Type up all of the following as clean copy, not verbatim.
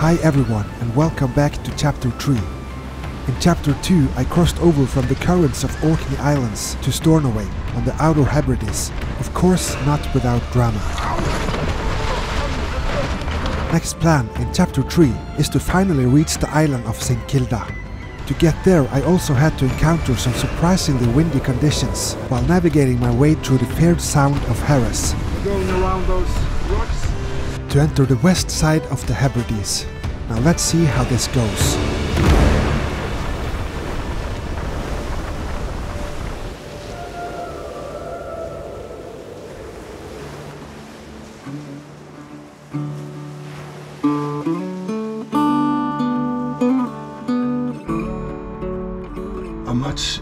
Hi everyone, and welcome back to Chapter 3. In Chapter 2, I crossed over from the currents of Orkney Islands to Stornoway on the Outer Hebrides, of course not without drama. Next plan in Chapter 3 is to finally reach the island of St Kilda. To get there, I also had to encounter some surprisingly windy conditions while navigating my way through the feared Sound of Harris. Going around those rocks. To enter the west side of the Hebrides. Now let's see how this goes.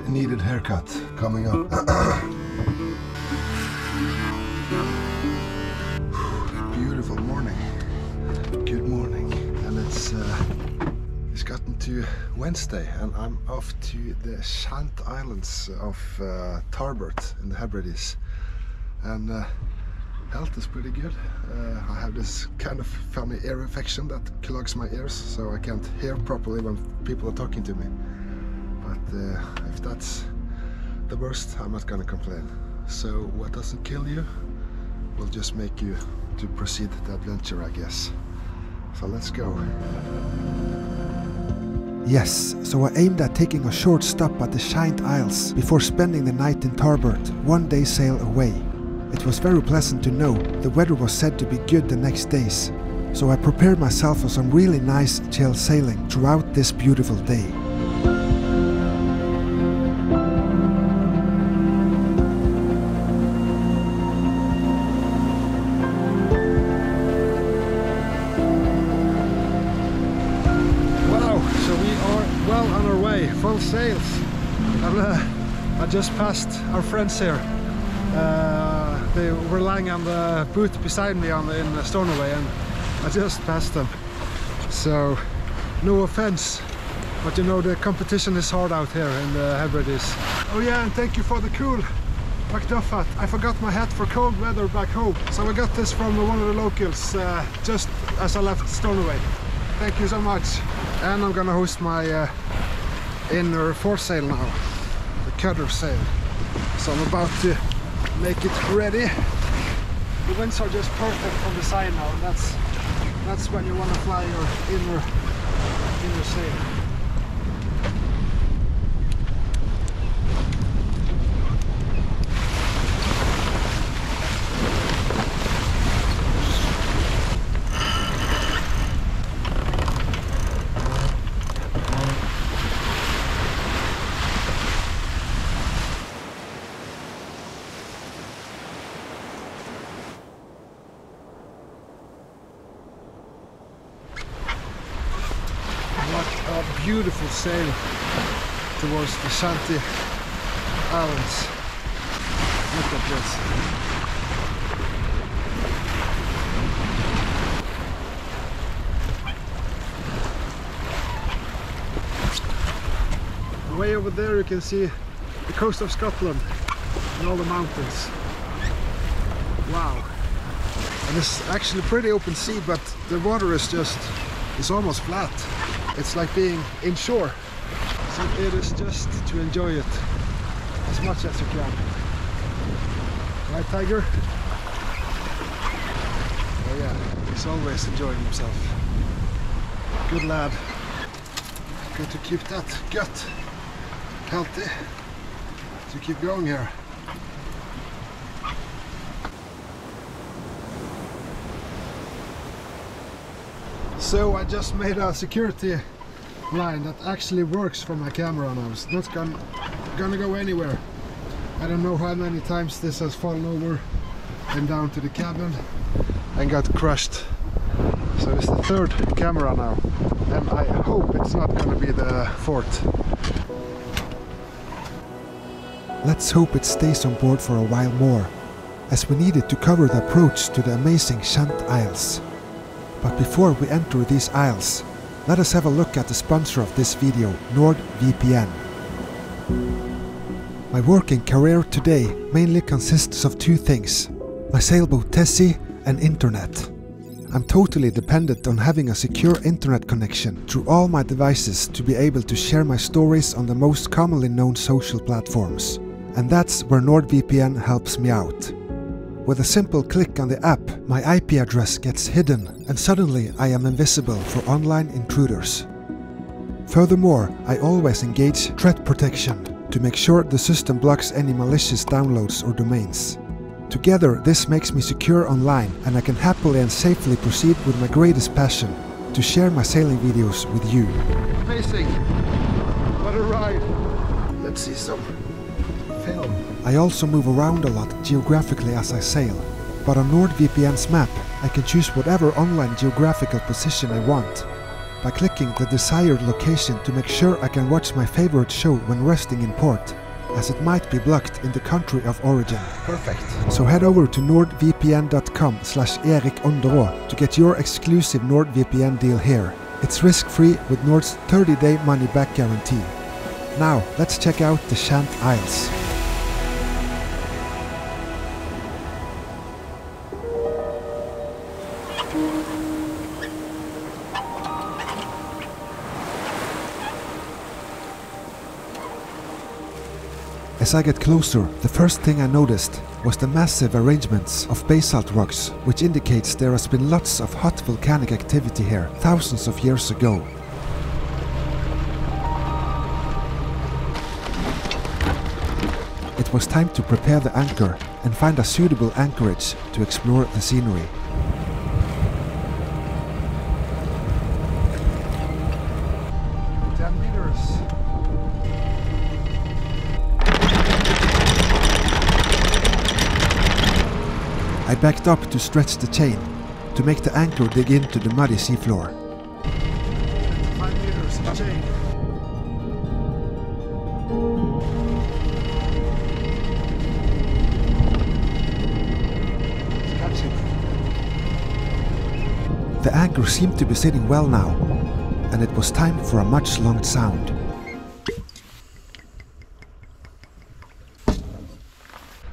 Needed haircut coming up. Beautiful morning. Good morning. And it's gotten to Wednesday and I'm off to the Shiant Islands of Tarbert in the Hebrides. And health is pretty good. I have this kind of funny ear infection that clogs my ears, so I can't hear properly when people are talking to me. But if that's the worst, I'm not gonna complain. So what doesn't kill you will just make you to proceed the adventure, I guess. So let's go. Yes, so I aimed at taking a short stop at the Shiant Isles before spending the night in Tarbert, one day sail away. It was very pleasant to know the weather was said to be good the next days, so I prepared myself for some really nice chill sailing throughout this beautiful day. Sails, and I just passed our friends here. They were lying on the boot beside me in Stornoway, and I just passed them. So no offense, but you know the competition is hard out here in the Hebrides. Oh yeah, and thank you for the cool McDuffat. I forgot my hat for cold weather back home, so I got this from one of the locals just as I left Stornoway. Thank you so much. And I'm gonna host my inner foresail now, the cutter sail. So I'm about to make it ready. The winds are just perfect from the side now, and that's when you want to fly your inner sail. Beautiful sail towards the Shanty Islands. Look at this. Way over there you can see the coast of Scotland and all the mountains. Wow. And it's actually pretty open sea, but the water is just, it's almost flat. It's like being inshore, so it is just to enjoy it as much as you can. Right, Tiger? Oh yeah, he's always enjoying himself. Good lad. Good to keep that gut healthy, to keep going here. So I just made a security line that actually works for my camera now. It's not gonna go anywhere. I don't know how many times this has fallen over and down to the cabin and got crushed. So it's the third camera now, and I hope it's not gonna be the fourth. Let's hope it stays on board for a while more, as we needed to cover the approach to the amazing Shiant Isles. But before we enter these isles, let us have a look at the sponsor of this video, NordVPN. My working career today mainly consists of two things, my sailboat TESSI and internet. I'm totally dependent on having a secure internet connection through all my devices to be able to share my stories on the most commonly known social platforms. And that's where NordVPN helps me out. With a simple click on the app, my IP address gets hidden and suddenly I am invisible for online intruders. Furthermore, I always engage threat protection to make sure the system blocks any malicious downloads or domains. Together, this makes me secure online and I can happily and safely proceed with my greatest passion, to share my sailing videos with you. Amazing! What a ride! Let's see some film. I also move around a lot geographically as I sail, but on NordVPN's map I can choose whatever online geographical position I want, by clicking the desired location to make sure I can watch my favorite show when resting in port, as it might be blocked in the country of origin. Perfect. So head over to nordvpn.com/erikaanderaa to get your exclusive NordVPN deal here. It's risk-free with Nord's 30-day money-back guarantee. Now, let's check out the Shiant Isles. As I get closer, the first thing I noticed was the massive arrangements of basalt rocks, which indicates there has been lots of hot volcanic activity here thousands of years ago. It was time to prepare the anchor and find a suitable anchorage to explore the scenery. I backed up to stretch the chain, to make the anchor dig into the muddy seafloor. 5 meters, chain. Catch it. The anchor seemed to be sitting well now, and it was time for a much-longed sound.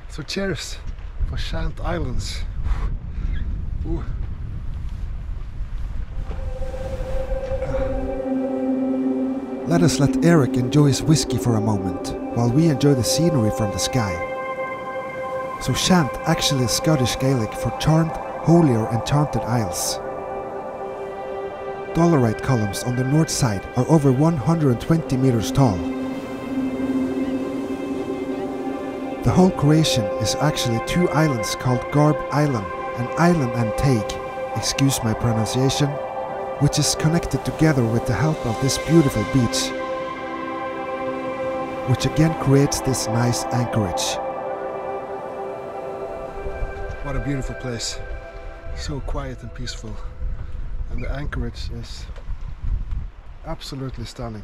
So cheers! Shiant Islands. Ooh. Let us let Erik enjoy his whiskey for a moment, while we enjoy the scenery from the sky. So Shiant actually is Scottish Gaelic for charmed, holy or enchanted isles. Dolerite columns on the north side are over 120 meters tall. The whole creation is actually two islands called Garb Island and Taig, excuse my pronunciation, which is connected together with the help of this beautiful beach, which again creates this nice anchorage. What a beautiful place, so quiet and peaceful, and the anchorage is absolutely stunning,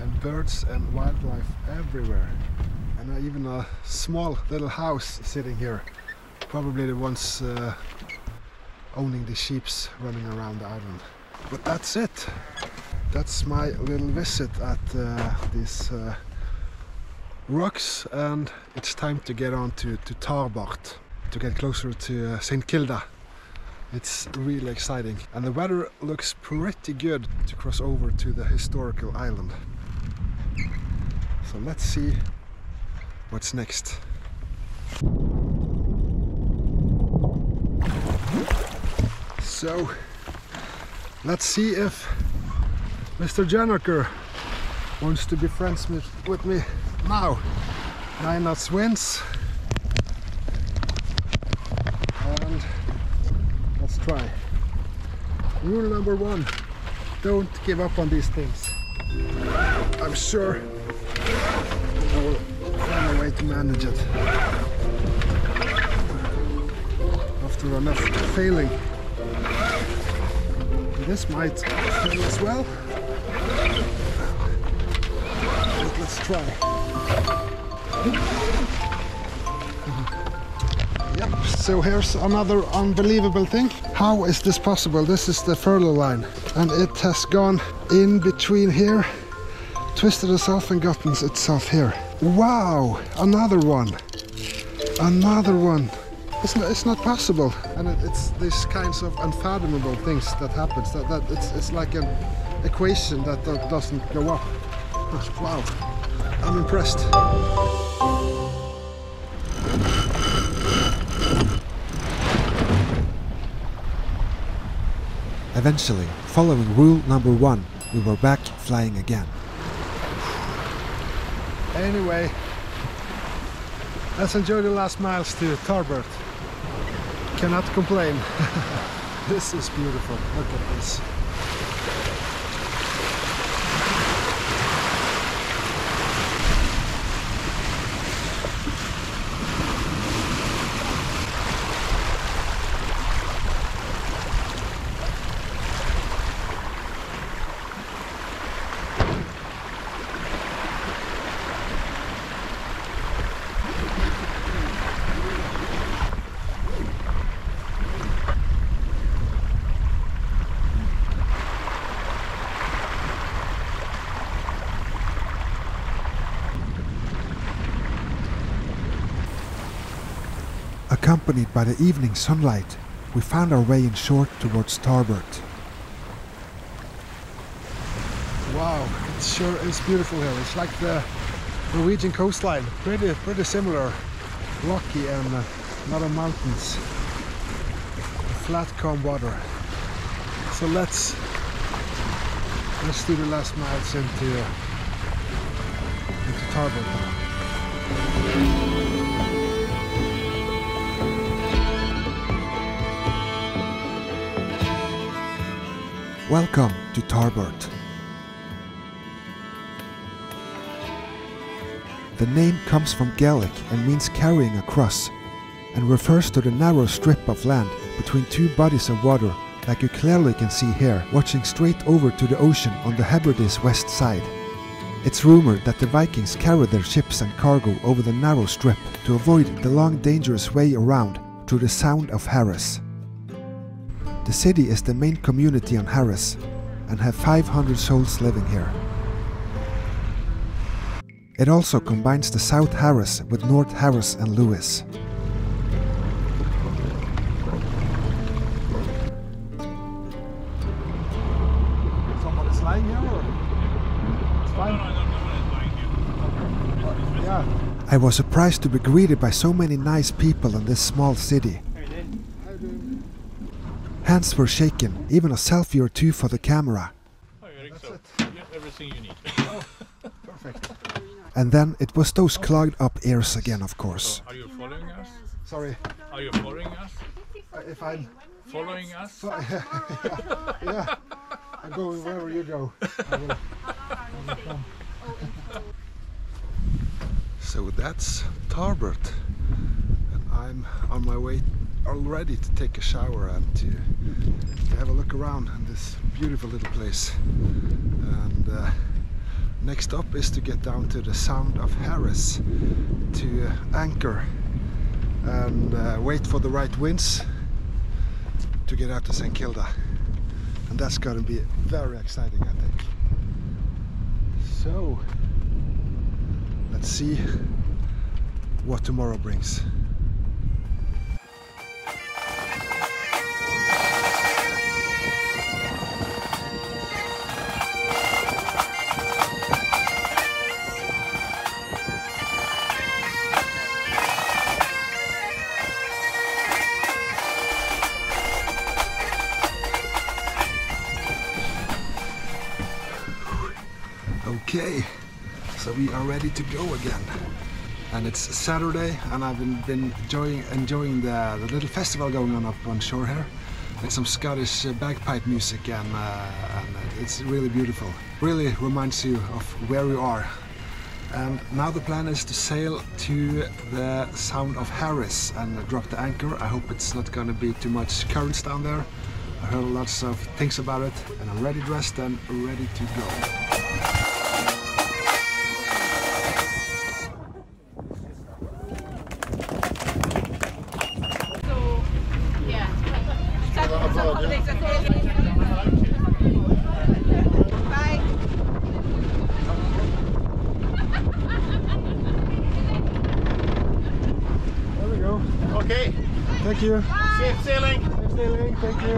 and birds and wildlife everywhere. And even a small little house sitting here, probably the ones owning the sheeps running around the island. But that's it. That's my little visit at these rocks, and it's time to get on to Tarbert, to get closer to St Kilda. It's really exciting, and the weather looks pretty good to cross over to the historical island. So let's see what's next. So let's see if Mr. Janaker wants to be friends with me now. 9 knots winds, and let's try. Rule number one, don't give up on these things. I'm sure I will find a way to manage it. After enough failing, this might fail as well. But let's try. Yep, so here's another unbelievable thing. How is this possible? This is the furlough line, and it has gone in between here, twisted itself and gotten itself here. Wow, another one. It's not possible, and it's these kinds of unfathomable things that happens. It's like an equation that doesn't go up. Wow, I'm impressed. Eventually, following rule number 1, we were back flying again. Anyway, let's enjoy the last miles to Tarbert. Cannot complain. This is beautiful. Look at this. Accompanied by the evening sunlight, we found our way inshore towards Tarbert. Wow, it sure is beautiful here. It's like the Norwegian coastline, pretty similar, rocky and a lot of mountains, flat calm water. So let's do the last miles into Tarbert. Welcome to Tarbert. The name comes from Gaelic and means carrying across, and refers to the narrow strip of land between two bodies of water, like you clearly can see here, watching straight over to the ocean on the Hebrides west side. It's rumored that the Vikings carried their ships and cargo over the narrow strip to avoid the long dangerous way around through the Sound of Harris. The city is the main community on Harris and have 500 souls living here. It also combines the South Harris with North Harris and Lewis. Someone is lying here, or? It's fine. No, yeah. I was surprised to be greeted by so many nice people in this small city. Hands were shaken, even a selfie or two for the camera. That's it. Yeah, everything you need. Oh, perfect. And then it was those clogged up ears again, of course. So are you following us? Sorry. Are you following us? If I'm following us? So, yeah. I'm going wherever you go. I will come. So that's Tarbert, and I'm on my way already to take a shower and to have a look around in this beautiful little place. And next up is to get down to the Sound of Harris to anchor and wait for the right winds to get out to St. Kilda, and that's going to be very exciting, I think. So let's see what tomorrow brings. Okay, so we are ready to go again, and it's Saturday, and I've been enjoying the little festival going on up on shore here with some Scottish bagpipe music, and it's really beautiful. Really reminds you of where we are. And now the plan is to sail to the Sound of Harris and drop the anchor. I hope it's not going to be too much currents down there. I heard lots of things about it, and I'm already dressed and ready to go. Okay. Thank you. Safe sailing. Safe sailing. Thank you.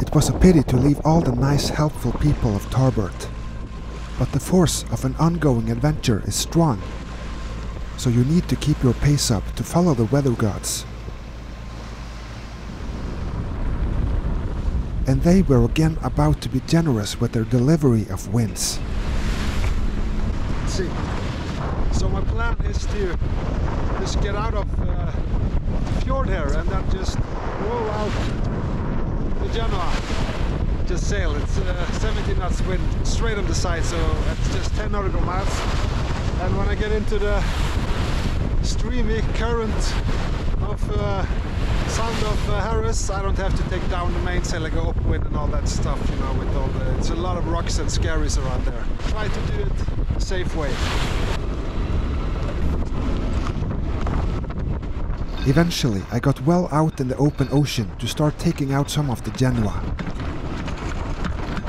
It was a pity to leave all the nice, helpful people of Tarbert. But the force of an ongoing adventure is strong, so you need to keep your pace up to follow the weather gods. And they were again about to be generous with their delivery of winds. Let's see. So my plan is to just get out of the fjord here and then just roll out to Genoa. Just sail. It's 17 knots wind straight on the side, so it's just 10 nautical miles. And when I get into the streamy current of Sound of Harris, I don't have to take down the mainsail and go upwind and all that stuff, you know, with all the... It's a lot of rocks and skerries around there. Try to do it a safe way. Eventually, I got well out in the open ocean to start taking out some of the Genoa.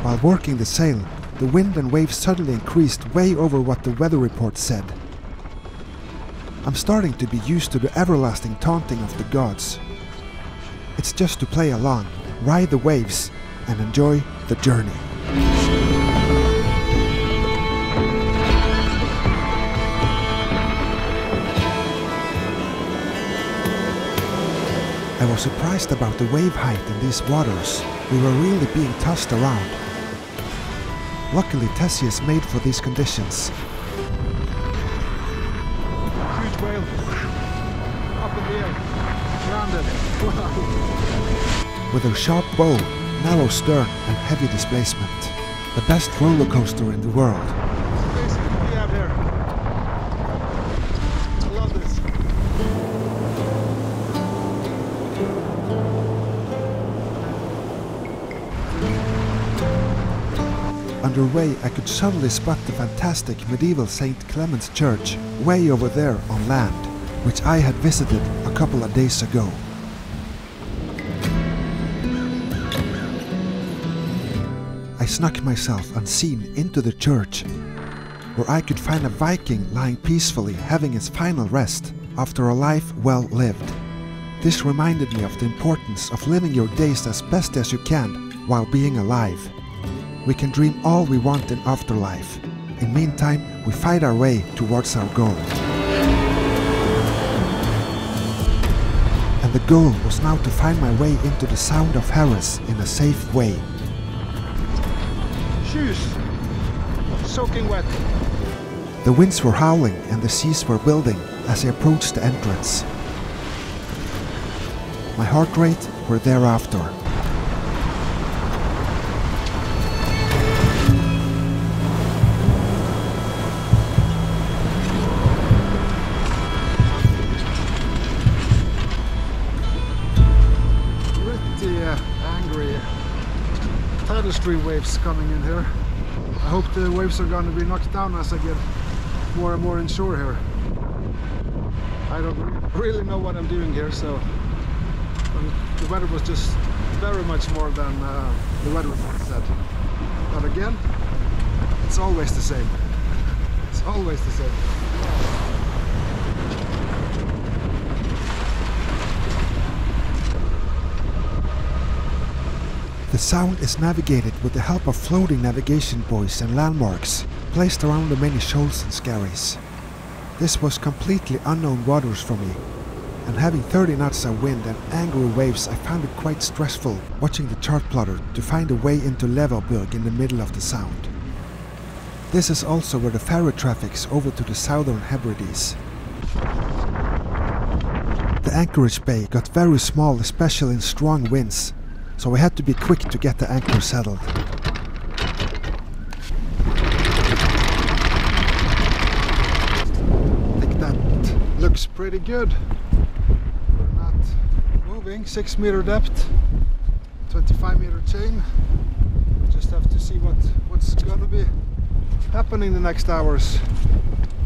While working the sail, the wind and waves suddenly increased way over what the weather report said. I'm starting to be used to the everlasting taunting of the gods. It's just to play along, ride the waves, and enjoy the journey. I was surprised about the wave height in these waters. We were really being tossed around. Luckily, TESSI is made for these conditions. Huge whale. Up in the air. Grounded. Wow. With her sharp bow, narrow stern and heavy displacement. The best roller coaster in the world. It's amazing to be out here. I love this. Underway, I could suddenly spot the fantastic medieval St. Clement's Church way over there on land, which I had visited a couple of days ago. I snuck myself unseen into the church, where I could find a Viking lying peacefully having his final rest after a life well lived. This reminded me of the importance of living your days as best as you can while being alive. We can dream all we want in afterlife. In meantime, we fight our way towards our goal. And the goal was now to find my way into the Sound of Harris in a safe way. Shoes! Soaking wet. The winds were howling and the seas were building as I approached the entrance. My heart rate were thereafter. Three waves coming in here. I hope the waves are going to be knocked down as I get more and more inshore here. I don't really know what I'm doing here, so the weather was just very much more than the weather report said. But again, it's always the same. It's always the same. The sound is navigated with the help of floating navigation buoys and landmarks placed around the many shoals and skerries. This was completely unknown waters for me, and having 30 knots of wind and angry waves, I found it quite stressful watching the chart plotter to find a way into Leverburgh in the middle of the sound. This is also where the ferry traffics over to the southern Hebrides. The anchorage bay got very small, especially in strong winds. So I had to be quick to get the anchor settled. I think that looks pretty good. We're not moving. 6 meter depth, 25 meter chain. We just have to see what's gonna be happening the next hours.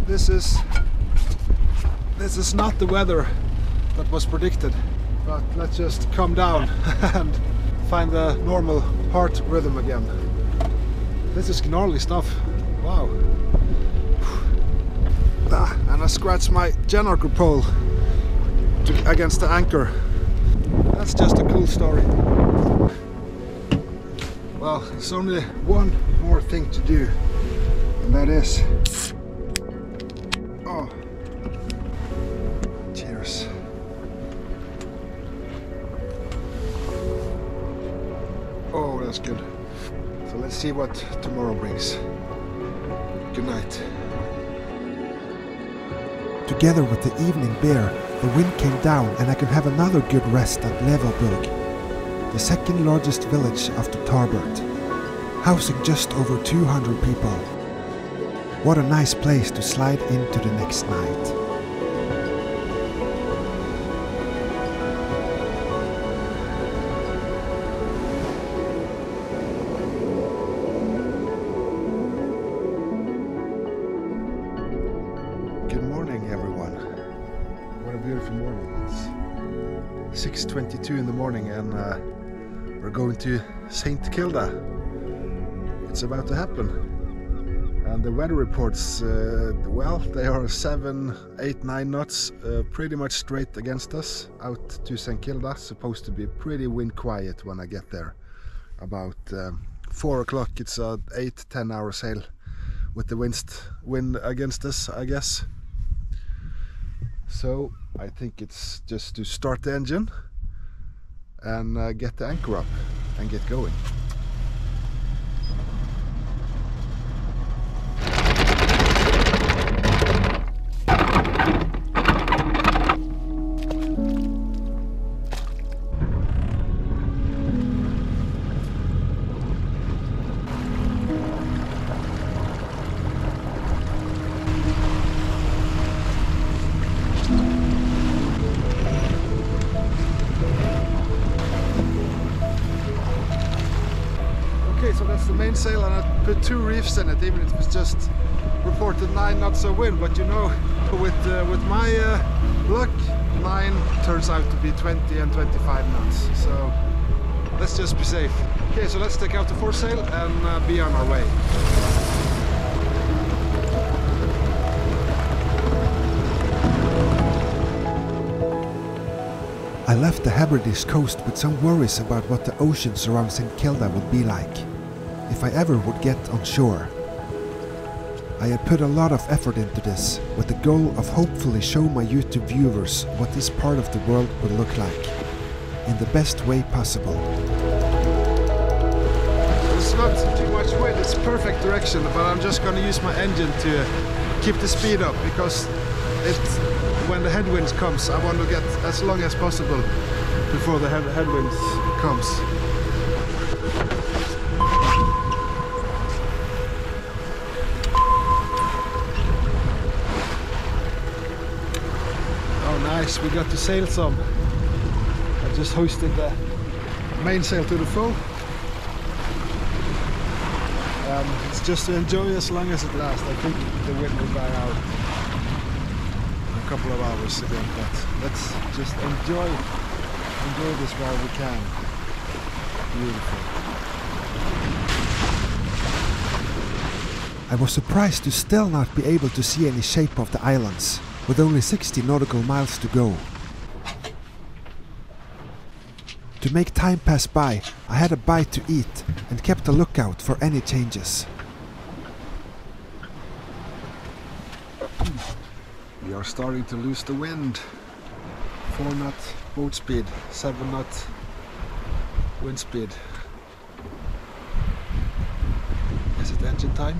This is not the weather that was predicted, but let's just calm down and find the normal heart rhythm again. This is gnarly stuff. Wow. and I scratched my Janaker pole against the anchor. That's just a cool story. Well, there's only one more thing to do, and that is... Oh, cheers. Oh, that's good. So let's see what tomorrow brings. Good night. Together with the evening beer, the wind came down and I could have another good rest at Leverburgh, the second largest village after Tarbert, housing just over 200 people. What a nice place to slide into the next night. It's 6:22 in the morning and we're going to St. Kilda. It's about to happen. And the weather reports, well, they are 7, 8, 9 knots, pretty much straight against us out to St. Kilda. Supposed to be pretty wind quiet when I get there. About 4 o'clock it's an 8-10 hour sail with the wind against us, I guess. So I think it's just to start the engine and get the anchor up and get going. Sail, and I put 2 reefs in it, even if it was just reported 9 knots of wind. But you know, with my luck, 9 turns out to be 20 and 25 knots. So let's just be safe. Okay, so let's take out the foresail and be on our way. I left the Hebrides coast with some worries about what the oceans around St. Kilda would be like, if I ever would get on shore. I had put a lot of effort into this, with the goal of hopefully showing my YouTube viewers what this part of the world would look like, in the best way possible. It's not too much wind, it's perfect direction, but I'm just going to use my engine to keep the speed up, because when the headwinds comes, I want to get as long as possible before the headwinds comes. We got to sail some. I just hoisted the mainsail to the full. It's just to enjoy as long as it lasts. I think the wind will die out in a couple of hours again, but let's just enjoy this while we can. Beautiful. I was surprised to still not be able to see any shape of the islands, with only 60 nautical miles to go. To make time pass by, I had a bite to eat and kept a lookout for any changes. We are starting to lose the wind. 4 knot boat speed, 7 knot wind speed. Is it engine time?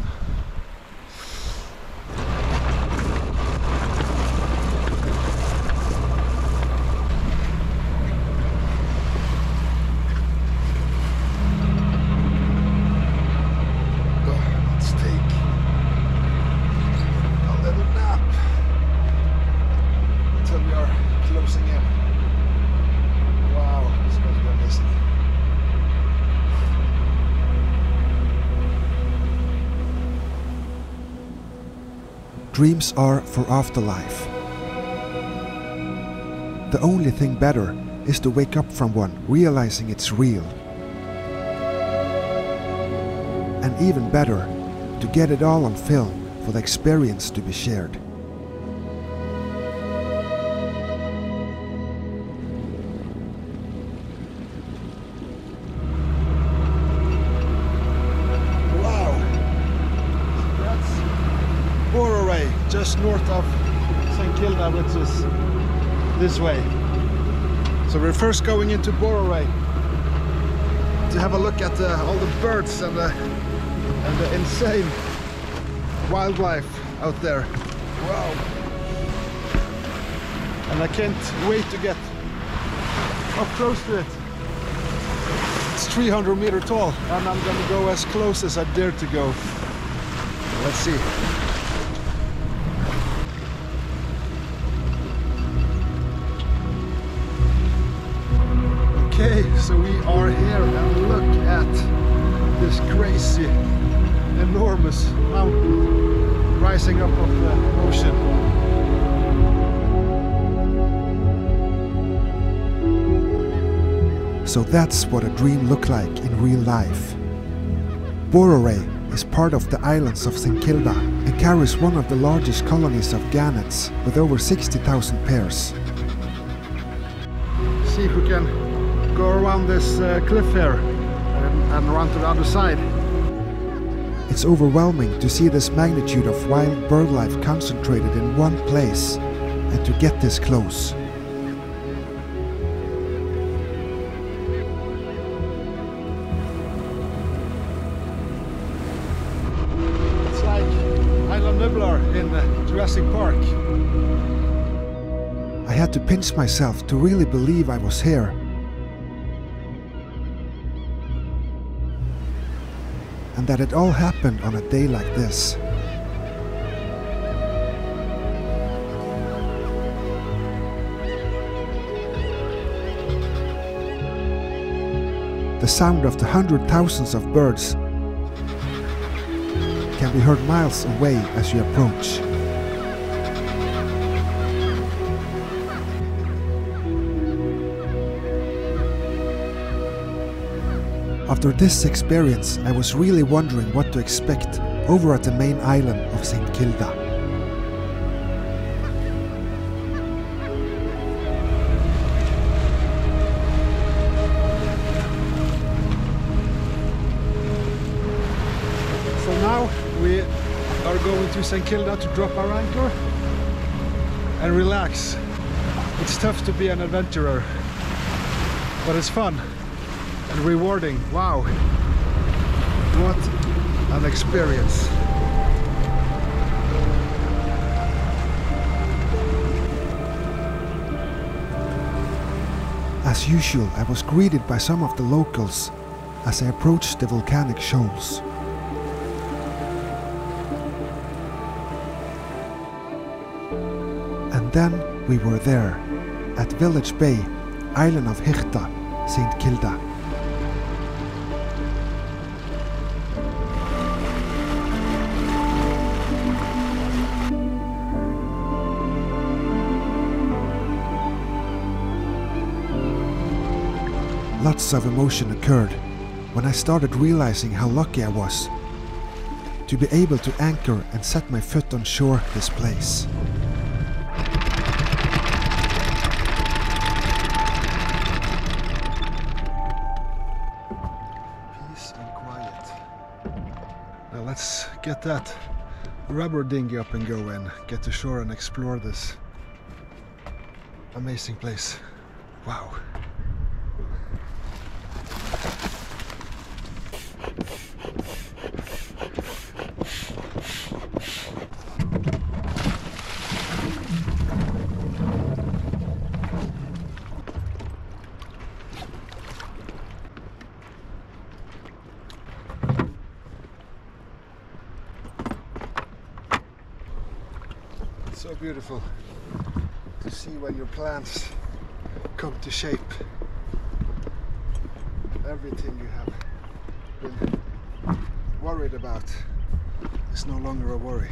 Dreams are for afterlife. The only thing better is to wake up from one, realizing it's real. And even better, to get it all on film for the experience to be shared. just north of St Kilda, which is this way. So we're first going into Boreray to have a look at all the birds and the insane wildlife out there. Wow! And I can't wait to get up close to it. It's 300 meter tall and I'm gonna go as close as I dare to go. Let's see. Okay, so we are here and look at this crazy, enormous mountain rising up off the ocean. So that's what a dream looked like in real life. Boreray is part of the islands of St Kilda and carries one of the largest colonies of gannets with over 60,000 pairs. See if we can go around this cliff here and run to the other side. It's overwhelming to see this magnitude of wild bird life concentrated in one place and to get this close. I had to pinch myself to really believe I was here. And that it all happened on a day like this. The sound of the hundred thousands of birds can be heard miles away as you approach. After this experience, I was really wondering what to expect over at the main island of St. Kilda. So now we are going to St. Kilda to drop our anchor and relax. It's tough to be an adventurer, but it's fun. And rewarding. Wow, what an experience. As usual, I was greeted by some of the locals as I approached the volcanic shoals. And then we were there at Village Bay, island of Hirta, St Kilda. Lots of emotion occurred when I started realizing how lucky I was to be able to anchor and set my foot on shore this place. Peace and quiet. Now let's get that rubber dinghy up and go and get to shore and explore this amazing place. Wow. So beautiful to see when your plans come to shape. Everything you have been worried about is no longer a worry.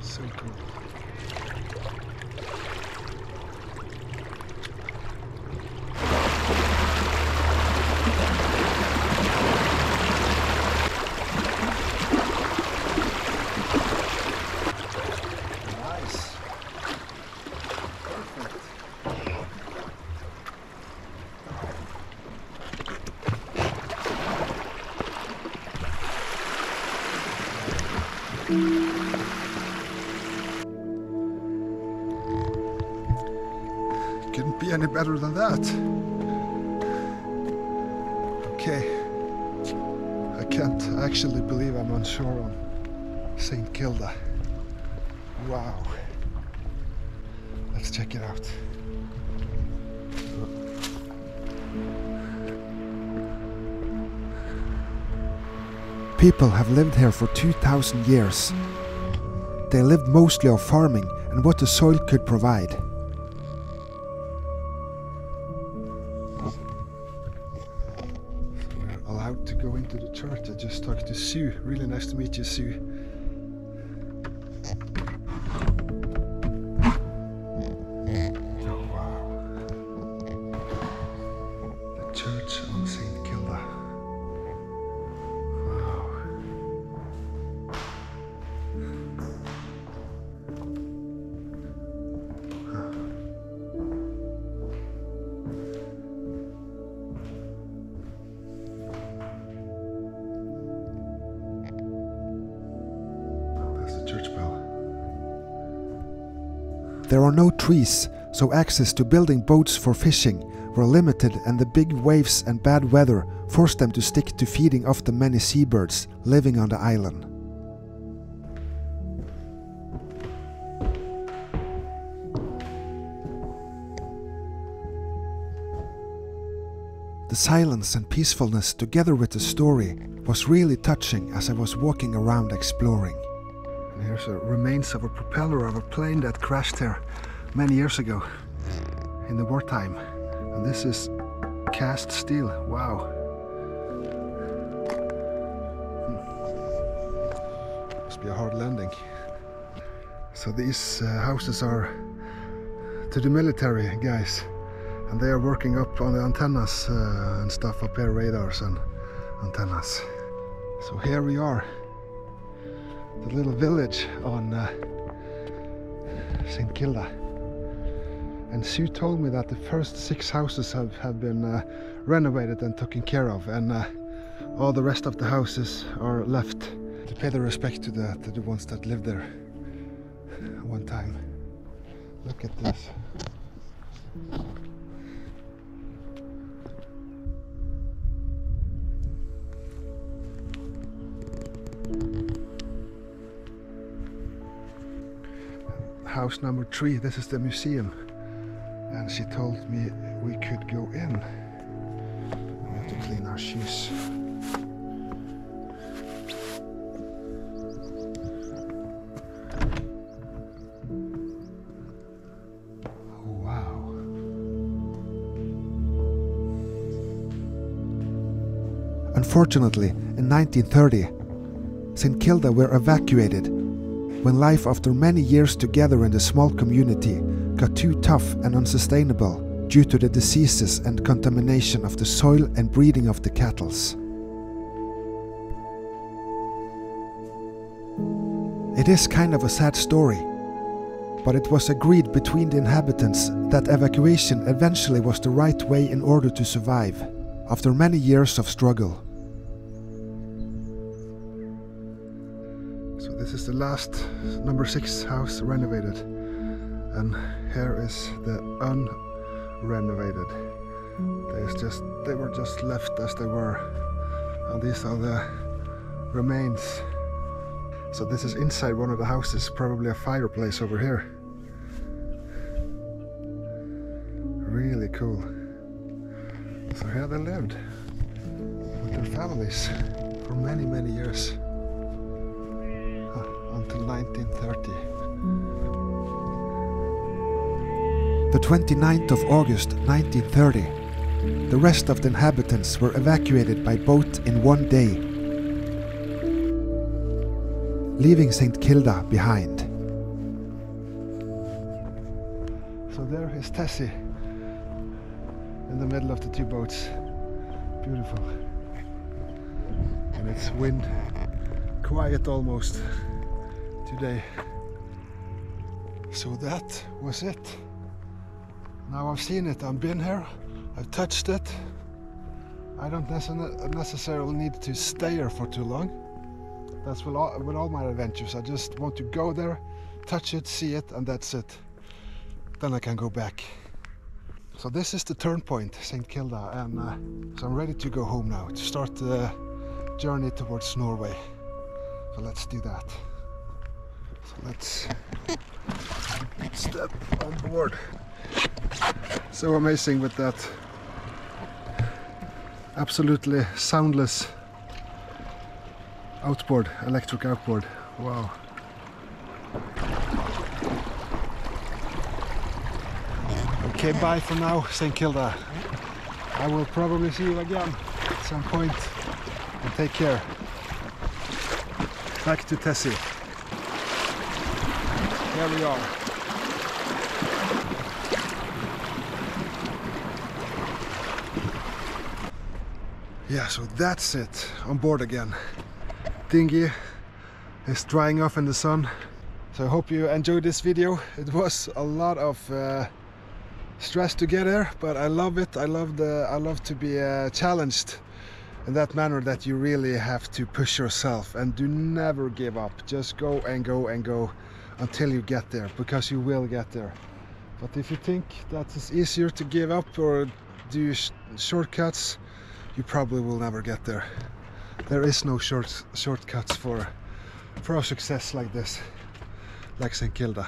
So cool. Couldn't be any better than that. Okay, I can't actually believe I'm on shore on St Kilda. Wow. Let's check it out. People have lived here for 2,000 years. They lived mostly off farming and what the soil could provide. We're allowed to go into the church. I just talked to Sue. Really nice to meet you, Sue. Oh, wow. The church on St. Kilda. There are no trees, so access to building boats for fishing were limited, and the big waves and bad weather forced them to stick to feeding off the many seabirds living on the island. The silence and peacefulness together with the story was really touching as I was walking around exploring. Here's the remains of a propeller of a plane that crashed here many years ago in the wartime. And this is cast steel. Wow. Must be a hard landing. So these houses are to the military guys, and they are working up on the antennas and stuff up here, radars and antennas. So here we are. The little village on St Kilda, and Sue told me that the first 6 houses have been renovated and taken care of, and all the rest of the houses are left to pay their respect to the ones that lived there one time. Look at this. House number 3, this is the museum, and she told me we could go in. We have to clean our shoes. Wow. Unfortunately, in 1930, St Kilda were evacuated when life after many years together in the small community got too tough and unsustainable due to the diseases and contamination of the soil and breeding of the cattle. It is kind of a sad story, but it was agreed between the inhabitants that evacuation eventually was the right way in order to survive, after many years of struggle. So this is the last number 6 house renovated, and here is the unrenovated. They were just left as they were, and these are the remains. So this is inside one of the houses, probably a fireplace over here. Really cool. So here they lived with their families for many, many years. Until 1930. The 29th of August 1930, the rest of the inhabitants were evacuated by boat in one day, leaving St Kilda behind. So there is TESSI in the middle of the 2 boats. Beautiful. And it's wind quiet almost today. So that was it. Now I've seen it, I've been here, I've touched it. I don't necessarily need to stay here for too long. That's with all my adventures. I just want to go there, touch it, see it, and that's it. Then I can go back. So this is the turn point, St. Kilda, and so I'm ready to go home now, to start the journey towards Norway. So let's do that. So let's step on board. So amazing with that absolutely soundless outboard, electric outboard. Wow. Okay, bye for now, St. Kilda. I will probably see you again at some point. And take care. Back to TESSI. Here we are. Yeah, so that's it. On board again. Dinghy is drying off in the sun. So I hope you enjoyed this video. It was a lot of stress to get there, but I love it. I love to be challenged in that manner, that you really have to push yourself and do never give up. Just go and go and go until you get there, because you will get there. But if you think that it's easier to give up or do shortcuts, you probably will never get there. There is no shortcuts for a success like this, like St. Kilda.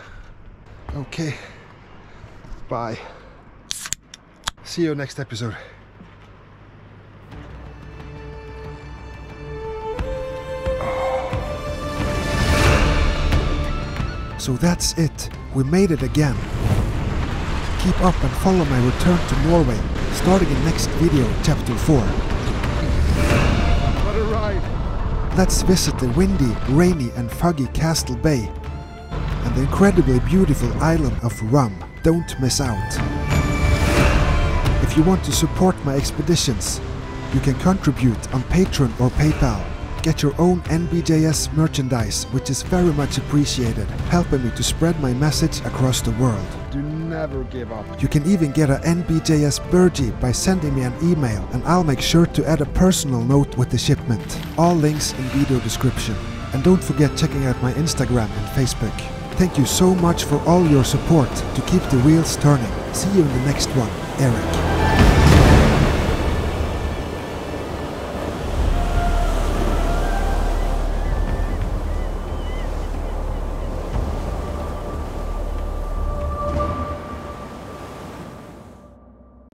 Okay, bye. See you next episode. So that's it. We made it again. Keep up and follow my return to Norway, starting in next video, chapter 4. What a ride! Let's visit the windy, rainy and foggy Castle Bay and the incredibly beautiful island of Rum. Don't miss out. If you want to support my expeditions, you can contribute on Patreon or PayPal. Get your own NBJS merchandise, which is very much appreciated, helping me to spread my message across the world. Do never give up. You can even get a NBJS Burgie by sending me an email, and I'll make sure to add a personal note with the shipment. All links in video description. And don't forget checking out my Instagram and Facebook. Thank you so much for all your support to keep the wheels turning. See you in the next one, Erik.